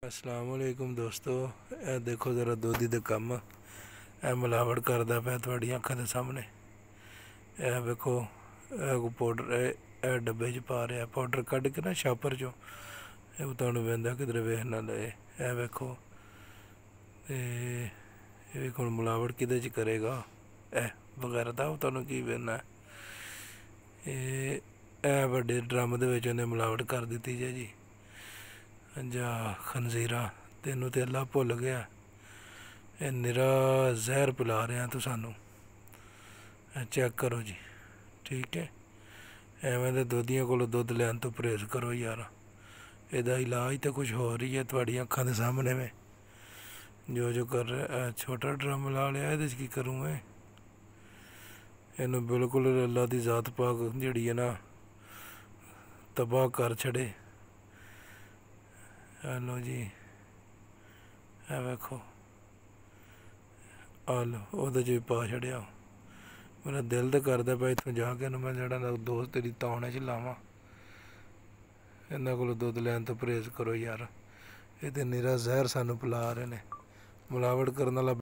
अस्सलामुअलैकुम दोस्तों, देखो ज़रा दूधी का कम ए मिलावट करता पाया थोड़ी अखां दे सामने। यह वेखो पाउडर डब्बे च पा रहा, पाउडर कढ़ के ना छापर चो तुहानूं वेंदा किधर वेख ना लए। यह वेखो हुण मिलावट किहदे च करेगा ए वगैरह दा तुहानूं की वेखना है। ए वड्डे ड्रम दे विच उहने मिलावट कर दित्ती जे जी जा खनजीरा, तेनू तो अल्लाह भुल गया। ये निरा जहर पिला रहे तू सानू, चेक करो जी। ठीक है, एवं तो दुधिया को दुध लैन तो परहेज करो यार। यदा इलाज तो कुछ हो रही है थोड़ी अखां दे सामने में जो कर रहा। छोटा ड्रम ला लिया, ये की करूँ मैं इनू बिल्कुल अल्लाह की जात पाक जी है ना तबाह कर छड़े। हेलो जी, ए वेखो आलो उहदे च पा छड़िया। मेरा दिल तो करता भाई इतों जाके मैं जरा दोस्त तेरी तौने च लावा। इन्हों को दुध लैन तो परहेज करो यार, ये तो निरा जहर सानू पिला रहे ने। मिलावट करने वाला